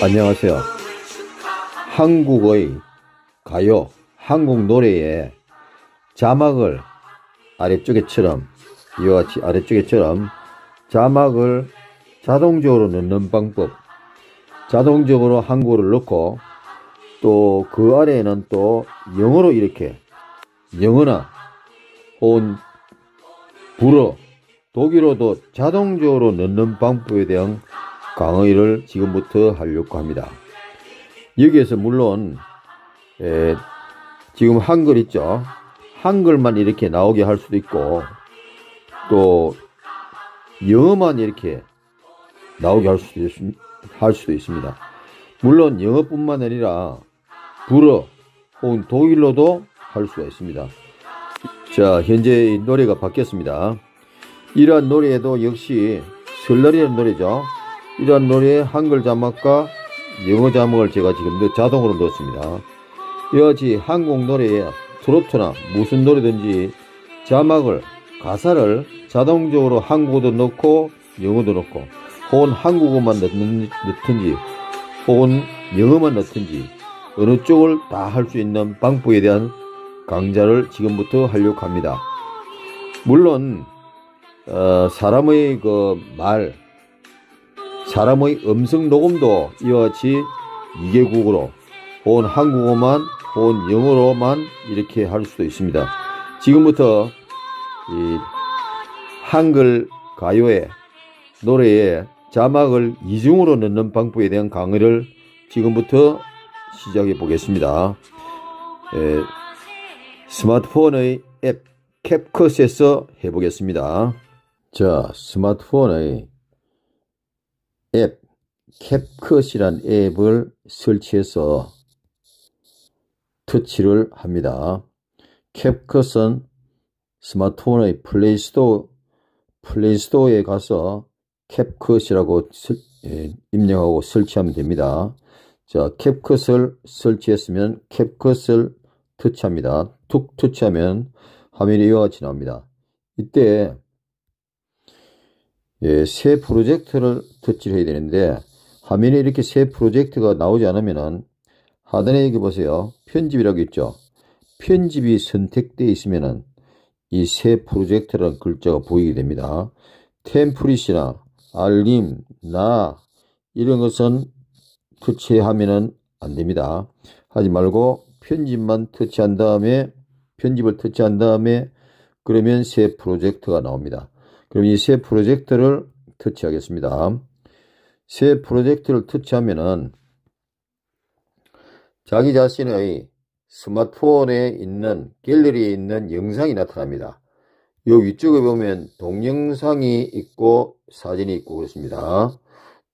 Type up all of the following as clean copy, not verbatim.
안녕하세요. 한국의 가요, 한국 노래의 자막을 아래쪽에처럼 이와 같이 아래쪽에처럼 자막을 자동적으로 넣는 방법, 자동적으로 한국어를 넣고 또 그 아래에는 또 영어로 이렇게 영어나 혹은 불어, 독일어도 자동적으로 넣는 방법에 대한 강의를 지금부터 하려고 합니다. 여기에서 물론 지금 한글 있죠. 한글만 이렇게 나오게 할 수도 있고 또 영어만 이렇게 나오게 할 수도 있습니다. 물론 영어뿐만 아니라 불어 혹은 독일어도 할 수가 있습니다. 자, 현재 이 노래가 바뀌었습니다. 이러한 노래에도 역시 설날이라는 노래죠. 이러한 노래에 한글 자막과 영어 자막을 제가 지금 자동으로 넣었습니다. 이와 같이 한국 노래에 트로트나 무슨 노래든지 자막을, 가사를 자동적으로 한국어도 넣고 영어도 넣고 혹은 한국어만 넣든지 혹은 영어만 넣든지 어느 쪽을 다 할 수 있는 방법에 대한 강좌를 지금부터 하려고 합니다. 물론 사람의 그 말, 사람의 음성 녹음도 이와 같이 2개국으로 혹은 한국어만 혹은 영어로만 이렇게 할 수도 있습니다. 지금부터 이 한글 가요의 노래에 자막을 이중으로 넣는 방법에 대한 강의를 지금부터 시작해 보겠습니다. 스마트폰의 앱 캡컷에서 해보겠습니다. 자, 스마트폰의 앱 캡컷이란 앱을 설치해서 터치를 합니다. 캡컷은 스마트폰의 플레이스토어에 가서 캡컷이라고 입력하고 설치하면 됩니다. 자, 캡컷을 설치했으면 캡컷을 터치합니다. 툭 터치하면 화면이 이와 같이 나옵니다. 이때 새 프로젝트를 터치를 해야 되는데 화면에 이렇게 새 프로젝트가 나오지 않으면은 하단에 여기 보세요. 편집이라고 있죠. 편집이 선택되어 있으면은 이 새 프로젝트라는 글자가 보이게 됩니다. 템프릿이나 알림, 나 이런 것은 터치하면은 안 됩니다. 하지 말고 편집만 터치한 다음에 그러면 새 프로젝트가 나옵니다. 그럼 이 새 프로젝트를 터치하겠습니다. 새 프로젝트를 터치하면은 자기 자신의 스마트폰에 있는 갤러리에 있는 영상이 나타납니다. 요 위쪽에 보면 동영상이 있고 사진이 있고 그렇습니다.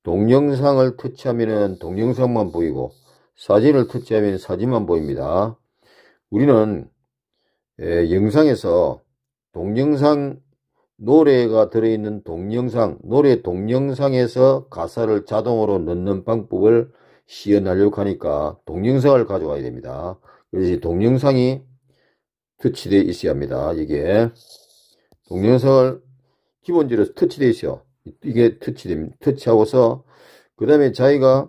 동영상을 터치하면은 동영상만 보이고 사진을 터치하면 사진만 보입니다. 우리는 영상에서 동영상 노래가 들어있는 동영상, 노래 동영상에서 가사를 자동으로 넣는 방법을 시연하려고 하니까 동영상을 가져와야 됩니다. 그래서 동영상이 터치되어 있어야 합니다. 이게 동영상을 기본적으로 터치되어 있어요. 이게 터치하고서 그 다음에 자기가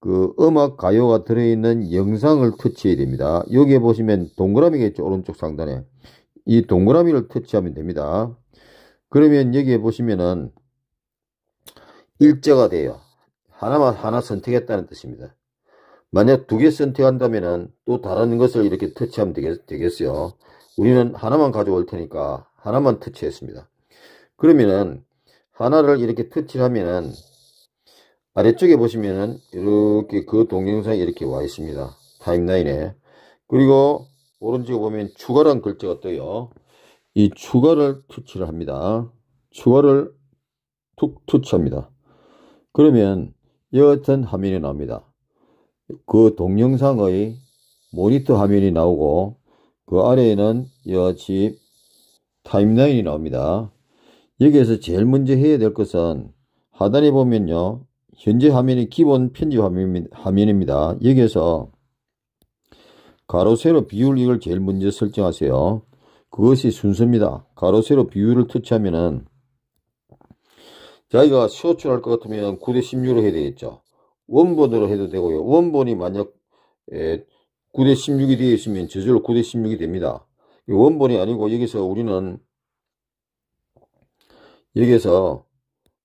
그 음악 가요가 들어있는 영상을 터치해야 됩니다. 여기에 보시면 동그라미가 있죠. 오른쪽 상단에 이 동그라미를 터치하면 됩니다. 그러면 여기에 보시면은 일자가 돼요. 하나만 하나 선택했다는 뜻입니다. 만약 두 개 선택한다면은 또 다른 것을 이렇게 터치하면 되겠어요. 우리는 하나만 가져올 테니까 하나만 터치했습니다. 그러면은 하나를 이렇게 터치하면은 아래쪽에 보시면은 이렇게 그 동영상이 이렇게 와 있습니다. 타임라인에. 그리고 오른쪽에 보면 추가란 글자가 떠요. 이 추가를 터치를 합니다. 추가를 툭 터치합니다. 그러면 여하튼 화면이 나옵니다. 그 동영상의 모니터 화면이 나오고 그 아래에는 여하치 타임라인이 나옵니다. 여기에서 제일 먼저 해야 될 것은 하단에 보면요. 현재 화면이 기본 편집 화면입니다. 여기에서 가로 세로 비율 이걸 제일 먼저 설정하세요. 그것이 순서입니다. 가로 세로 비율을 터치하면은 자기가 쇼츠를 할 것 같으면 9:16로 해야 되겠죠. 원본으로 해도 되고요. 원본이 만약 9대 16이 되어 있으면 저절로 9대 16이 됩니다. 원본이 아니고 여기서 우리는 여기서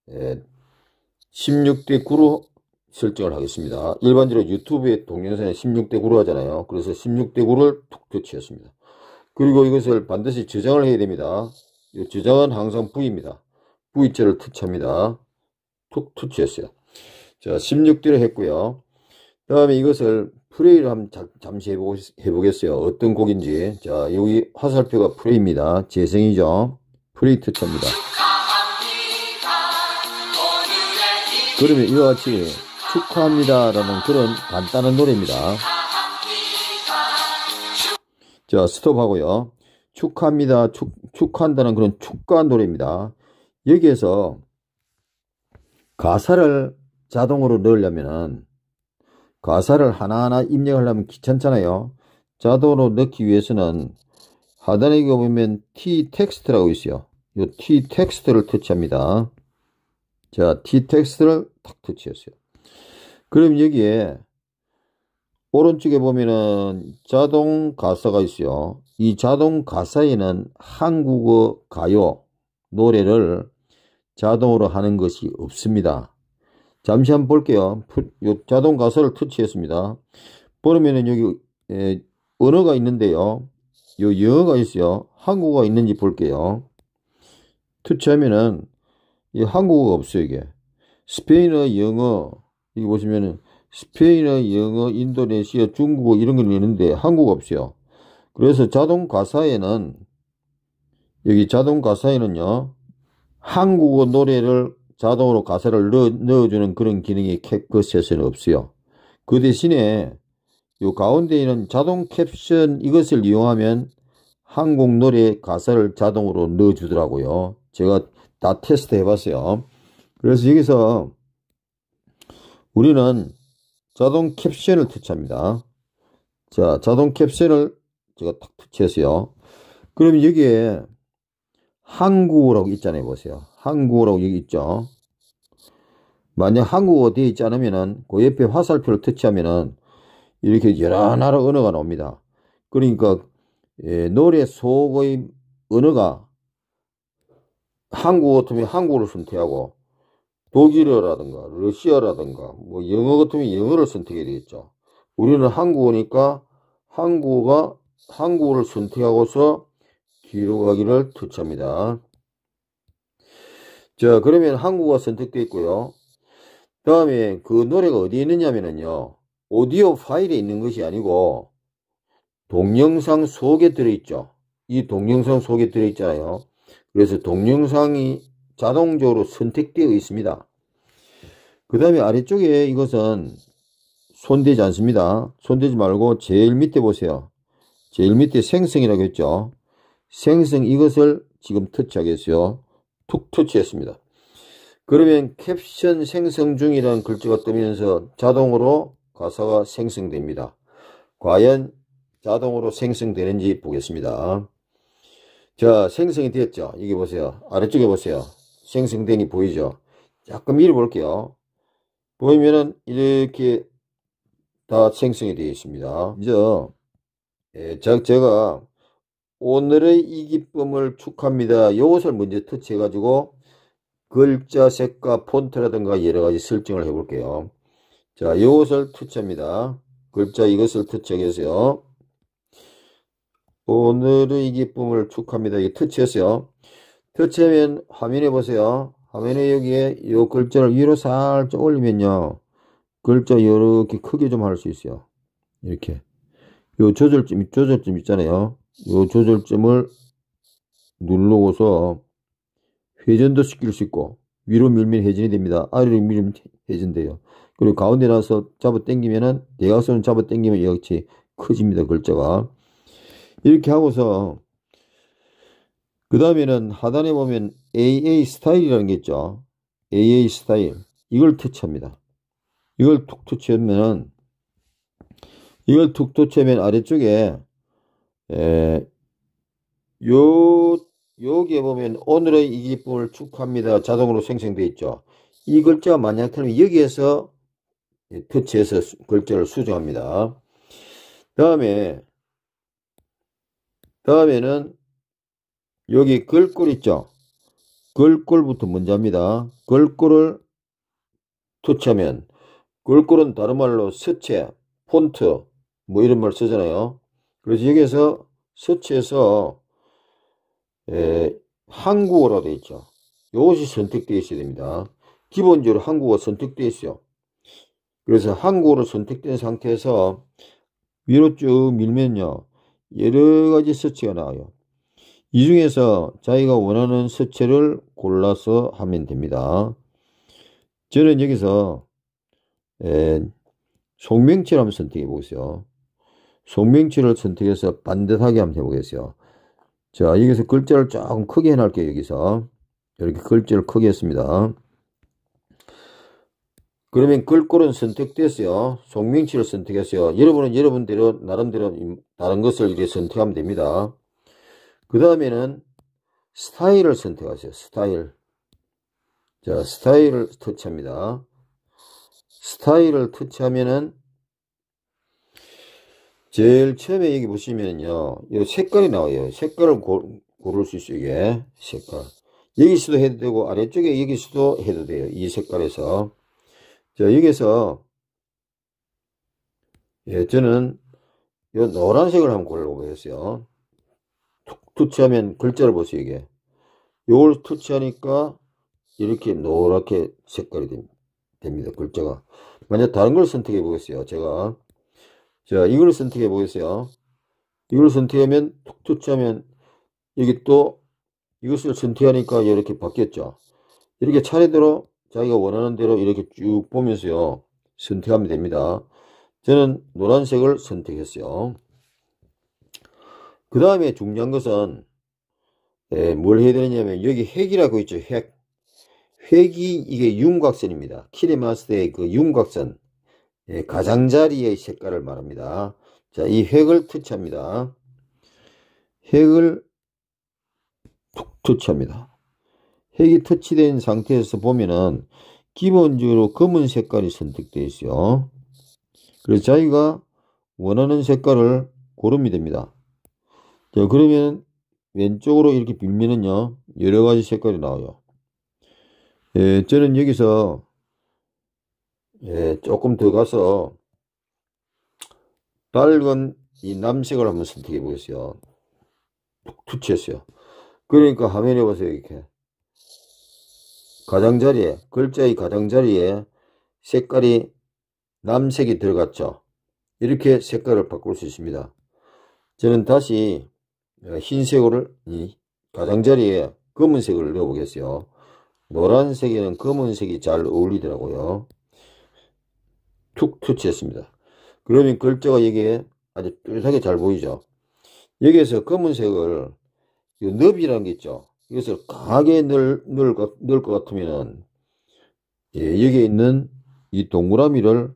16대 9로 설정을 하겠습니다. 일반적으로 유튜브의 동영상에 16대 9로 하잖아요. 그래서 16대 9를 툭 터치했습니다. 그리고 이것을 반드시 저장을 해야 됩니다. 저장은 항상 V입니다. V자를 터치합니다. 툭 터치했어요. 자, 16대로 했고요. 그 다음에 이것을 플레이를 한번 잠시 해보겠어요. 어떤 곡인지. 자, 여기 화살표가 플레이입니다. 재생이죠. 플레이 터치합니다. 그러면 이와 같이 축하합니다 라는 그런 간단한 노래입니다. 자, 스톱하고요. 축하합니다, 축한다는 그런 축가 노래입니다. 여기에서 가사를 자동으로 넣으려면은 가사를 하나하나 입력하려면 귀찮잖아요. 자동으로 넣기 위해서는 하단에 보면 T 텍스트라고 있어요. 요 T 텍스트를 터치합니다. 자, T 텍스트를 탁 터치했어요. 그럼 여기에 오른쪽에 보면은 자동 가사가 있어요. 이 자동 가사에는 한국어 가요 노래를 자동으로 하는 것이 없습니다. 잠시 한번 볼게요. 자동 가사를 터치했습니다. 보면은 여기 언어가 있는데요. 요 영어가 있어요. 한국어가 있는지 볼게요. 터치하면은 이 한국어가 없어요. 이게 스페인어, 영어, 여기 보시면은 스페인어, 영어, 인도네시아, 중국어 이런 건 있는데 한국어 없어요. 그래서 자동 가사에는 여기 자동 가사에는요 한국어 노래를 자동으로 가사를 넣어주는 그런 기능이 캡컷에서는 없어요. 그 대신에 요 가운데 있는 자동 캡션 이것을 이용하면 한국 노래 가사를 자동으로 넣어주더라고요. 제가 다 테스트 해봤어요. 그래서 여기서 우리는 자동 캡션을 터치합니다. 자, 자동 캡션을 제가 딱 터치했어요. 그럼 여기에 한국어라고 있잖아요. 보세요. 한국어라고 여기 있죠. 만약 한국어 되어 있지 않으면은 그 옆에 화살표를 터치하면은 이렇게 여러 나라 언어가 나옵니다. 그러니까 노래 속의 언어가 한국어 같으면 한국어를 선택하고 독일어라든가 러시아라든가 뭐 영어 같으면 영어를 선택해야 되겠죠. 우리는 한국어니까 한국어를 선택하고서 뒤로 가기를 터치합니다. 자, 그러면 한국어가 선택되어 있고요. 다음에 그 노래가 어디에 있느냐면요. 오디오 파일에 있는 것이 아니고 동영상 속에 들어있죠. 이 동영상 속에 들어있잖아요. 그래서 동영상이 자동적으로 선택되어 있습니다. 그 다음에 아래쪽에 이것은 손대지 않습니다. 손대지 말고 제일 밑에 보세요. 제일 밑에 생성이라고 했죠. 생성 이것을 지금 터치하겠어요. 툭 터치했습니다. 그러면 캡션 생성 중이라는 글자가 뜨면서 자동으로 가사가 생성됩니다. 과연 자동으로 생성되는지 보겠습니다. 자, 생성이 되었죠. 여기 보세요. 아래쪽에 보세요. 생성된 게 보이죠. 조금 밀어볼게요. 보이면은 이렇게 다 생성이 되어 있습니다. 그죠? 제가 오늘의 이 기쁨을 축하합니다. 이것을 먼저 터치해 가지고 글자 색과 폰트라든가 여러 가지 설정을 해 볼게요. 자, 이것을 터치합니다. 글자 이것을 터치하겠어요. 오늘의 이 기쁨을 축하합니다. 이게 터치했어요. 터치하면 화면에 보세요. 화면에 여기에 이 글자를 위로 살짝 올리면요. 글자 이렇게 크게 좀 할 수 있어요. 이렇게. 요 조절점 있잖아요. 요 조절점을 누르고서 회전도 시킬 수 있고 위로 밀면 회전이 됩니다. 아래로 밀면 회전돼요. 그리고 가운데 나서 잡아 당기면은 대각선을 잡아 당기면 역시 커집니다. 글자가. 이렇게 하고서 그 다음에는 하단에 보면 AA 스타일이라는 게 있죠. AA 스타일 이걸 터치합니다. 이걸 툭 터치하면은 이걸 툭 터치하면 아래쪽에 여기에 보면 오늘의 이 기쁨을 축하합니다 자동으로 생성되어 있죠. 이 글자가 만약 틀리면 여기에서 표체에서 글자를 수정합니다. 다음에는 여기 글꼴 있죠. 글꼴부터 먼저 합니다. 글꼴을 터치하면, 글꼴은 다른 말로 서체, 폰트 뭐 이런 말 쓰잖아요. 그래서 여기에서 서체에서 한국어로 되어 있죠. 이것이 선택되어 있어야 됩니다. 기본적으로 한국어 선택되어 있어요. 그래서 한국어로 선택된 상태에서 위로 쭉 밀면요, 여러 가지 서체가 나와요. 이 중에서 자기가 원하는 서체를 골라서 하면 됩니다. 저는 여기서 송명치를 한번 선택해 보겠어요. 송명치를 선택해서 반듯하게 한번 해보겠어요. 자, 여기서 글자를 조금 크게 해놓을게요. 여기서 이렇게 글자를 크게 했습니다. 그러면 글꼴은 선택됐어요. 송명치를 선택했어요. 여러분은 여러분대로 나름대로 다른 것을 이렇게 선택하면 됩니다. 그 다음에는 스타일을 선택하세요. 스타일. 자, 스타일을 터치합니다. 스타일을 터치하면은 제일 처음에 여기 보시면요, 이 색깔이 나와요. 색깔을 고를 수 있어요. 이게 색깔. 여기서도 해도 되고 아래쪽에 여기서도 해도 돼요. 이 색깔에서. 자, 여기서 저는 이 노란색을 한번 골라보겠어요. 터치하면 글자를 보세요. 이게 요걸 터치하니까 이렇게 노랗게 색깔이 됩니다. 글자가. 만약 다른 걸 선택해 보겠어요. 제가. 자, 이걸 선택해 보겠어요. 이걸 선택하면, 툭 터치하면, 여기 또 이것을 선택하니까 이렇게 바뀌었죠. 이렇게 차례대로 자기가 원하는 대로 이렇게 쭉 보면서요, 선택하면 됩니다. 저는 노란색을 선택했어요. 그 다음에 중요한 것은 뭘 해야 되느냐면, 여기 핵이라고 있죠. 핵. 핵이 이게 윤곽선입니다. 키네마스터의 그 윤곽선, 가장자리의 색깔을 말합니다. 자, 이 핵을 터치합니다. 핵을 툭 터치합니다. 핵이 터치된 상태에서 보면은 기본적으로 검은 색깔이 선택되어 있어요. 그래서 자기가 원하는 색깔을 고르면 됩니다. 자, 그러면 왼쪽으로 이렇게 밀면은요, 여러 가지 색깔이 나와요. 저는 여기서 조금 더 가서 밝은 이 남색을 한번 선택해 보겠어요. 터치했어요. 그러니까 화면에 보세요. 이렇게 가장자리에, 글자의 가장자리에 색깔이 남색이 들어갔죠. 이렇게 색깔을 바꿀 수 있습니다. 저는 다시 흰색을 가장자리에 검은색을 넣어 보겠어요. 노란색에는 검은색이 잘 어울리더라고요. 툭 터치했습니다. 그러면 글자가 여기에 아주 뚜렷하게 잘 보이죠. 여기에서 검은색을, 이 너비라는 게 있죠. 이것을 강하게 넣을 것 같으면은, 여기에 있는 이 동그라미를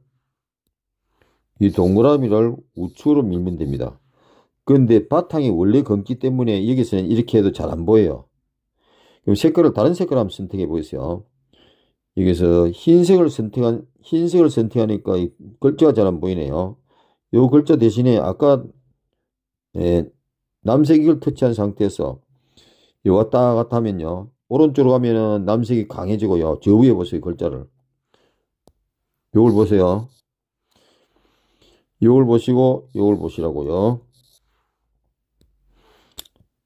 우측으로 밀면 됩니다. 그런데 바탕이 원래 검기 때문에 여기서는 이렇게 해도 잘 안 보여요. 그럼 색깔을, 다른 색깔 한번 선택해 보세요. 여기서 흰색을 선택하니까 이 글자가 잘 안 보이네요. 요 글자 대신에 아까 남색을 터치한 상태에서 왔다 갔다 하면요, 오른쪽으로 가면은 남색이 강해지고요. 저 위에 보세요. 글자를. 요걸 보세요. 요걸 보시고 요걸 보시라고요.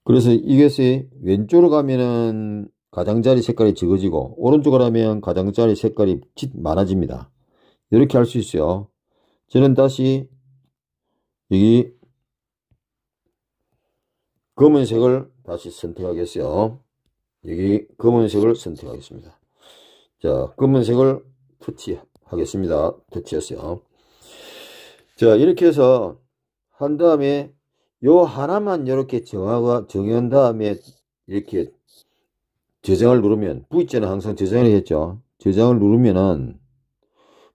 그래서 이것이 왼쪽으로 가면은 가장자리 색깔이 적어지고, 오른쪽으로 가면 가장자리 색깔이 많아집니다. 이렇게 할 수 있어요. 저는 다시 여기 검은색을 다시 선택하겠어요. 여기 검은색을 선택하겠습니다. 자, 검은색을 터치하겠습니다. 터치했어요. 자, 이렇게 해서 한 다음에 요 하나만 이렇게 정한 다음에 이렇게 저장을 누르면, V자는 항상 저장을 했죠. 저장을 누르면은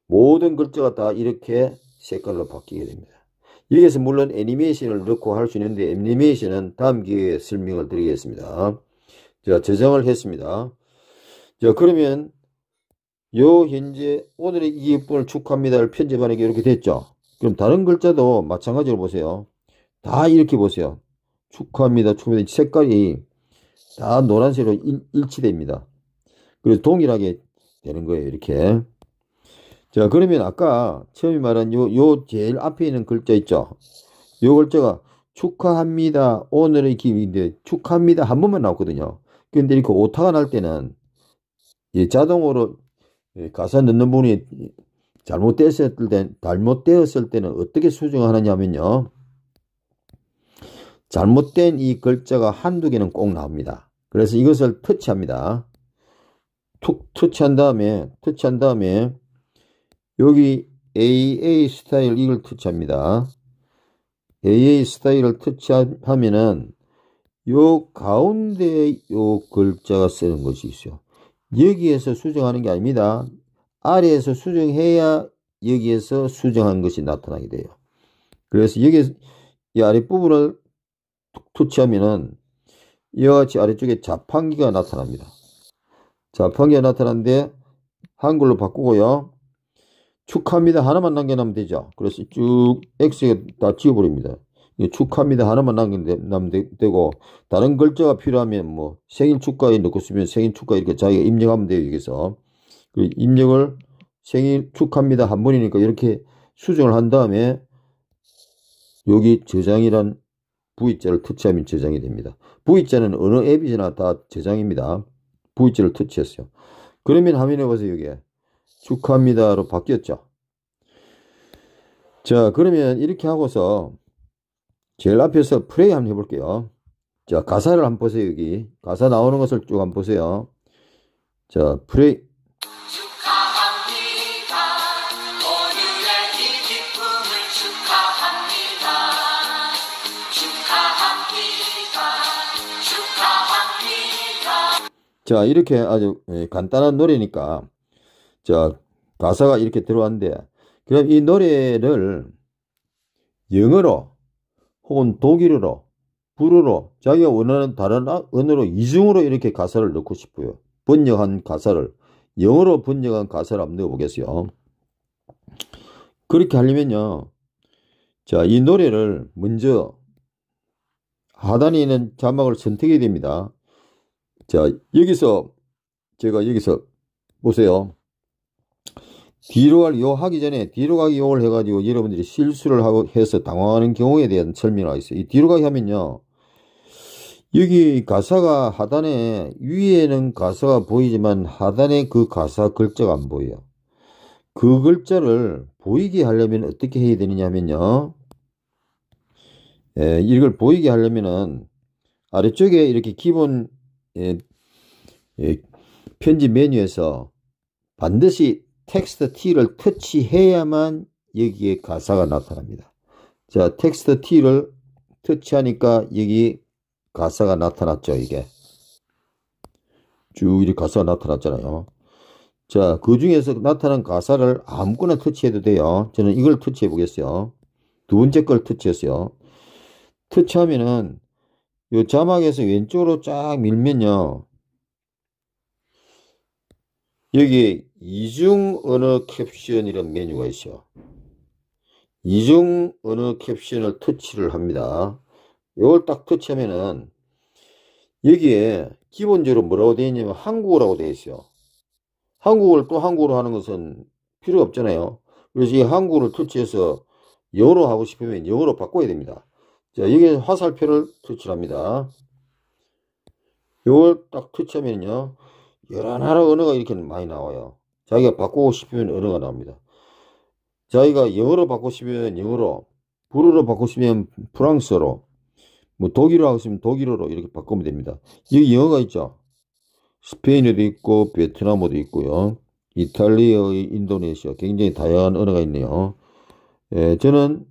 모든 글자가 다 이렇게 색깔로 바뀌게 됩니다. 여기서 물론 애니메이션을 넣고 할 수 있는데, 애니메이션은 다음 기회에 설명을 드리겠습니다. 자, 저장을 했습니다. 자, 그러면 요 현재 오늘의 이익분을 축하합니다를 편집하는 게 이렇게 됐죠. 그럼 다른 글자도 마찬가지로 보세요. 다 이렇게 보세요. 축하합니다, 축하합니다. 색깔이 다 노란색으로 일치됩니다. 그래서 동일하게 되는 거예요, 이렇게. 자, 그러면 아까 처음에 말한 요 제일 앞에 있는 글자 있죠. 요 글자가 축하합니다, 오늘의 기획인데 축하합니다 한 번만 나왔거든요. 근데 이렇게 오타가 날 때는 자동으로 가사 넣는 분이 잘못되었을 때는 어떻게 수정하느냐면요, 잘못된 이 글자가 한두 개는 꼭 나옵니다. 그래서 이것을 터치합니다. 툭 터치한 다음에 여기 AA 스타일 이걸 터치합니다. AA 스타일을 터치하면은 요 가운데 요 글자가 쓰는 것이 있어요. 여기에서 수정하는 게 아닙니다. 아래에서 수정해야 여기에서 수정한 것이 나타나게 돼요. 그래서 여기 이 아랫부분을 터치하면은 이와 같이 아래쪽에 자판기가 나타납니다. 자판기가 나타나는데 한글로 바꾸고요. 축하합니다 하나만 남겨놓으면 되죠. 그래서 쭉 X에 다 지워버립니다. 축하합니다 하나만 남겨놓으면 되고, 다른 글자가 필요하면 뭐 생일 축하에 넣고 쓰면 생일 축하 이렇게 자기가 입력하면 돼요. 여기서 입력을 생일 축하합니다 한 번이니까 이렇게 수정을 한 다음에 여기 저장이란 V자를 터치하면 저장이 됩니다. V자는 어느 앱이나 다 저장입니다. V자를 터치했어요. 그러면 화면에 보세요. 여기에 축하합니다로 바뀌었죠. 자, 그러면 이렇게 하고서 제일 앞에서 플레이 한번 해볼게요. 자, 가사를 한번 보세요. 여기 가사 나오는 것을 쭉 한번 보세요. 자, 플레이. 축하합니다, 오늘의 이 기쁨을 축하합니다. 축하합니다, 축하합니다. 자, 이렇게 아주 간단한 노래니까, 자, 가사가 이렇게 들어왔는데, 그럼 이 노래를 영어로 혹은 독일어로, 불어로, 자기가 원하는 다른 언어로 이중으로 이렇게 가사를 넣고 싶어요. 번역한 가사를 영어로 번역한 가사를 한번 넣어보겠어요. 그렇게 하려면요, 자, 이 노래를 먼저 하단에 있는 자막을 선택해야 됩니다. 자, 여기서 제가 여기서 보세요. 뒤로 하기 전에 뒤로 가기 용을 해가지고 여러분들이 실수를 하고 해서 당황하는 경우에 대한 설명을 하겠어요. 이 뒤로 가기 하면요, 여기 가사가 하단에, 위에는 가사가 보이지만 하단에 그 가사 글자가 안 보여요. 그 글자를 보이게 하려면 어떻게 해야 되느냐면요, 이걸 보이게 하려면은 아래쪽에 이렇게 기본 편집 메뉴에서 반드시 텍스트 T를 터치해야만 여기에 가사가 나타납니다. 자, 텍스트 T를 터치하니까 여기 가사가 나타났죠. 이게 쭉 이렇게 가사가 나타났잖아요. 자, 그 중에서 나타난 가사를 아무거나 터치해도 돼요. 저는 이걸 터치해 보겠어요. 두 번째 걸 터치했어요. 터치하면은 요 자막에서 왼쪽으로 쫙 밀면요, 여기 이중 언어 캡션이라는 메뉴가 있어요. 이중 언어 캡션을 터치를 합니다. 이걸 딱 터치하면은 여기에 기본적으로 뭐라고 되어 있냐면 한국어라고 되어 있어요. 한국어를 또 한국어로 하는 것은 필요 없잖아요. 그래서 이 한국어를 터치해서 영어로 하고 싶으면 영어로 바꿔야 됩니다. 자, 여기에 화살표를 터치합니다. 이걸 딱 터치하면요, 여러 나라 언어가 이렇게 많이 나와요. 자기가 바꾸고 싶으면 언어가 나옵니다. 자기가 영어로 바꾸고 싶으면 영어로, 불어로 바꾸고 싶으면 프랑스어로, 뭐 독일어 하고 싶으면 독일어로 이렇게 바꾸면 됩니다. 여기 영어가 있죠. 스페인어도 있고 베트남어도 있고요, 이탈리아, 인도네시아, 굉장히 다양한 언어가 있네요. 예, 저는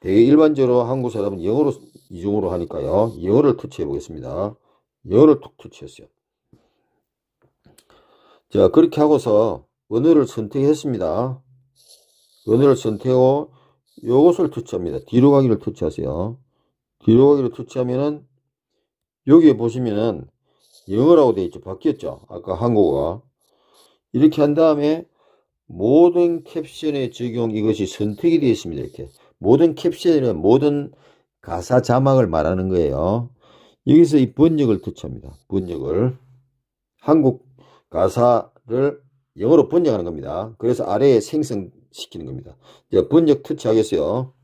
되게 일반적으로 한국 사람은 영어로 이중으로 하니까요, 영어를 터치해 보겠습니다. 영어를 툭 터치했어요. 자, 그렇게 하고서 언어를 선택했습니다. 언어를 선택하고 요것을 터치합니다. 뒤로 가기를 터치하세요. 뒤로 가기를 터치하면은 여기에 보시면은 영어라고 되어 있죠. 바뀌었죠. 아까 한국어가. 이렇게 한 다음에 모든 캡션의 적용, 이것이 선택이 되어 있습니다. 이렇게 모든 캡션이란 모든 가사 자막을 말하는 거예요. 여기서 이 번역을 터치합니다. 번역을, 한국 가사를 영어로 번역하는 겁니다. 그래서 아래에 생성시키는 겁니다. 이제 번역 터치하겠어요.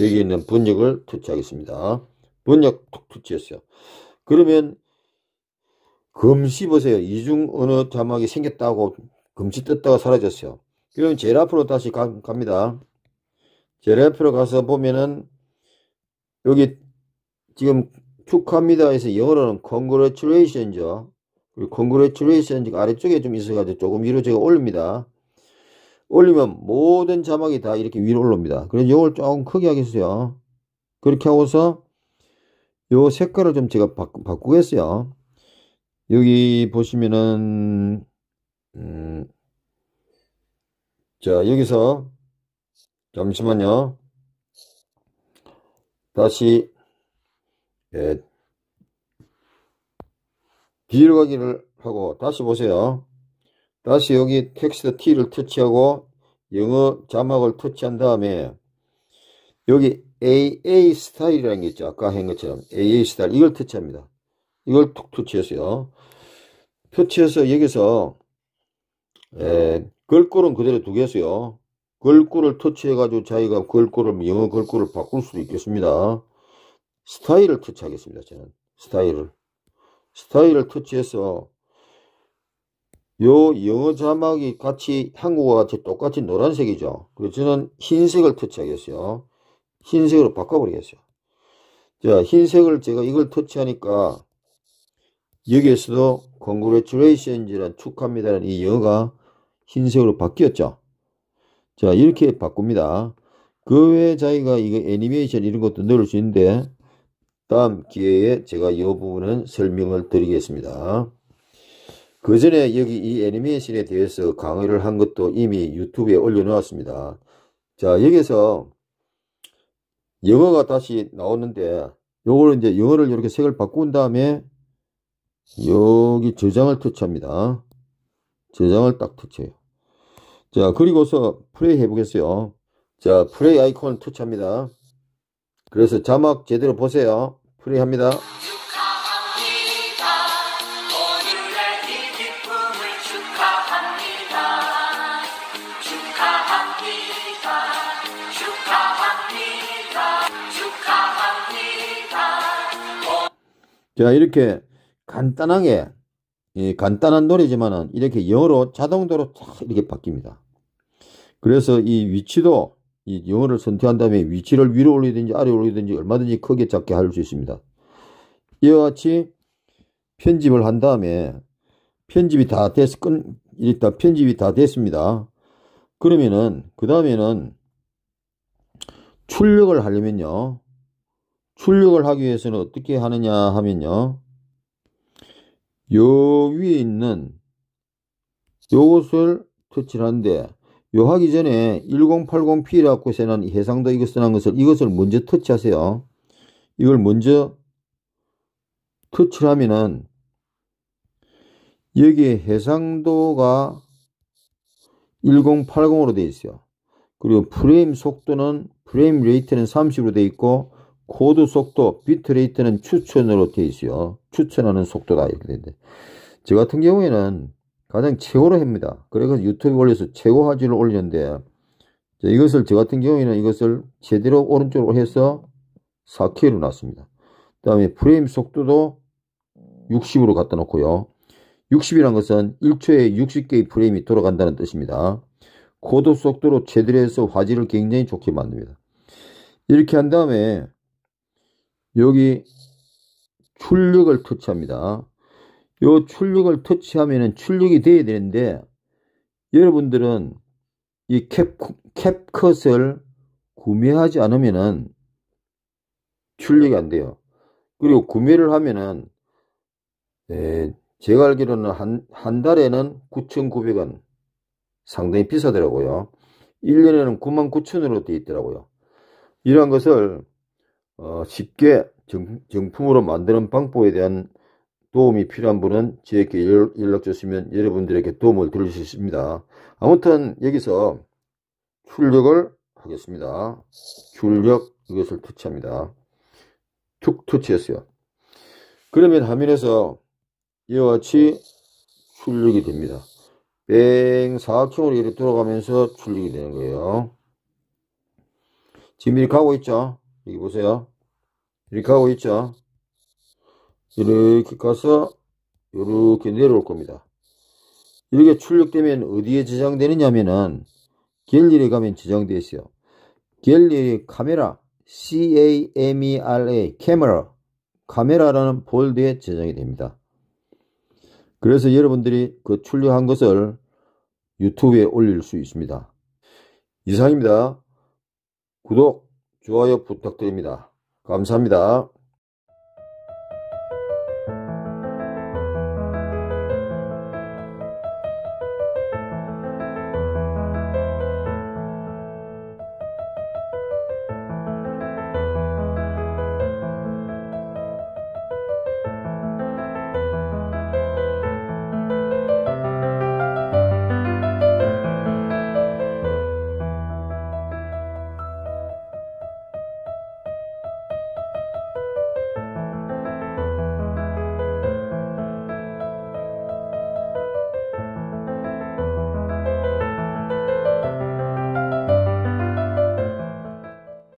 여기 있는 번역을 터치하겠습니다. 번역 툭 터치했어요. 그러면 금시 보세요. 이중 언어 자막이 생겼다고 금시 떴다가 사라졌어요. 그럼 제일 앞으로 다시 갑니다. 제일 앞으로 가서 보면은 여기 지금 축하합니다에서 영어로는 congratulations죠. 그리고 congratulations 아래쪽에 좀 있어가지고 조금 위로 제가 올립니다. 올리면 모든 자막이 다 이렇게 위로 올라옵니다. 그래서 이걸 조금 크게 하겠어요. 그렇게 하고서 요 색깔을 좀 제가 바꾸겠어요. 여기 보시면은 자, 여기서 잠시만요. 다시 뒤로 가기를 하고 다시 보세요. 다시 여기 텍스트 T를 터치하고 영어 자막을 터치한 다음에 여기 AA 스타일이라는 게 있죠. 아까 한 것처럼 AA 스타일, 이걸 터치합니다. 이걸 툭 터치했어요. 터치해서 여기서 글꼴은 그대로 두겠어요. 글꼴을 터치해가지고 자기가 글꼴을, 영어 글꼴을 바꿀 수도 있겠습니다. 스타일을 터치하겠습니다. 저는 스타일을 터치해서 요 영어 자막이 같이 한국어 같이 똑같이 노란색이죠. 그래서 저는 흰색을 터치하겠어요. 흰색으로 바꿔버리겠어요. 자, 흰색을 제가 이걸 터치하니까 여기에서도 congratulations라는 축하합니다라는 이 영어가 흰색으로 바뀌었죠. 자, 이렇게 바꿉니다. 그 외에 자기가 이거 애니메이션 이런 것도 넣을 수 있는데 다음 기회에 제가 이 부분은 설명을 드리겠습니다. 그 전에 여기 이 애니메이션에 대해서 강의를 한 것도 이미 유튜브에 올려놓았습니다. 자, 여기서 영어가 다시 나오는데 요걸 이제 영어를 이렇게 색을 바꾼 다음에 여기 저장을 터치합니다. 저장을 딱 터치해요. 자, 그리고서 플레이 해보겠어요. 자, 플레이 아이콘 터치합니다. 그래서 자막 제대로 보세요. 플레이 합니다. 자, 이렇게 간단하게, 간단한 노래지만은 이렇게 영어로 자동적으로 쫙 이렇게 바뀝니다. 그래서 이 위치도 이 영어를 선택한 다음에 위치를 위로 올리든지 아래 올리든지 얼마든지 크게 작게 할 수 있습니다. 이와 같이 편집을 한 다음에 편집이 다 됐습니다. 그러면은 그 다음에는 출력을 하려면요. 출력을 하기 위해서는 어떻게 하느냐 하면요. 요 위에 있는 요것을 터치를 하는데 요 하기 전에 1080p라고 써난 해상도 이거 써난 것을 이것을 먼저 터치하세요. 이걸 먼저 터치를 하면은 여기에 해상도가 1080으로 되어 있어요. 그리고 프레임 속도는 프레임 레이트는 30으로 되어 있고 코드 속도, 비트레이트는 추천으로 되어 있어요. 추천하는 속도다 이렇게 되는데 저 같은 경우에는 가장 최고로 합니다. 그래서 유튜브에 올려서 최고 화질을 올렸는데 이것을 저 같은 경우에는 이것을 제대로 오른쪽으로 해서 4K로 놨습니다. 그 다음에 프레임 속도도 60으로 갖다 놓고요. 60이란 것은 1초에 60개의 프레임이 돌아간다는 뜻입니다. 코드 속도로 최대로 해서 화질을 굉장히 좋게 만듭니다. 이렇게 한 다음에 여기 출력을 터치합니다. 요 출력을 터치하면은 출력이 돼야 되는데 여러분들은 이 캡컷을 구매하지 않으면은 출력이 안 돼요. 그리고 구매를 하면은 제가 알기로는 한 달에는 9,900원 상당히 비싸더라고요. 1년에는 99,000원으로 되어 있더라고요. 이러한 것을 쉽게 정품으로 만드는 방법에 대한 도움이 필요한 분은 저에게 연락 주시면 여러분들에게 도움을 드릴 수 있습니다. 아무튼 여기서 출력을 하겠습니다. 출력 이것을 터치합니다. 툭 터치했어요. 그러면 화면에서 이와 같이 출력이 됩니다. 뺑 4층으로 이렇게 돌아가면서 출력이 되는 거예요. 지금 이렇게 하고 있죠. 여기 보세요. 이렇게 하고 있죠. 이렇게 가서 이렇게 내려올 겁니다. 이렇게 출력되면 어디에 저장되느냐면은 갤러리에 가면 저장되어 있어요. 갤러리 카메라 CAMERA 카메라 카메라라는 폴더에 저장이 됩니다. 그래서 여러분들이 그 출력한 것을 유튜브에 올릴 수 있습니다. 이상입니다. 구독, 좋아요 부탁드립니다. 감사합니다.